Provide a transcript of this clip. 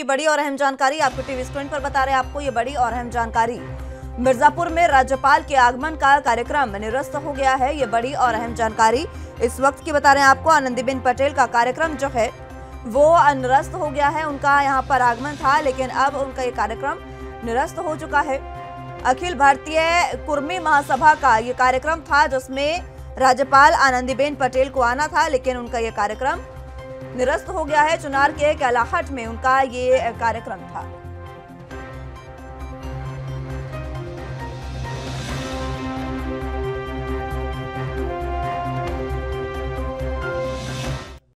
की बड़ी और अहम जानकारी आपको टीवी स्क्रीन पर बता रहे हैं, आपको ये बड़ी और अहम जानकारी। मिर्जापुर में राज्यपाल के आगमन का कार्यक्रम निरस्त हो गया है। ये बड़ी और अहम जानकारी इस वक्त की बता रहे हैं आपको। आनंदीबेन पटेल का कार्यक्रम जो है वो निरस्त हो गया है। उनका यहाँ पर आगमन था, लेकिन अब उनका ये कार्यक्रम निरस्त हो चुका है। अखिल भारतीय कुर्मी महासभा का ये कार्यक्रम था, जिसमें राज्यपाल आनंदीबेन पटेल को आना था, लेकिन उनका ये कार्यक्रम निरस्त हो गया है। चुनार के कैलाहट में उनका ये कार्यक्रम था।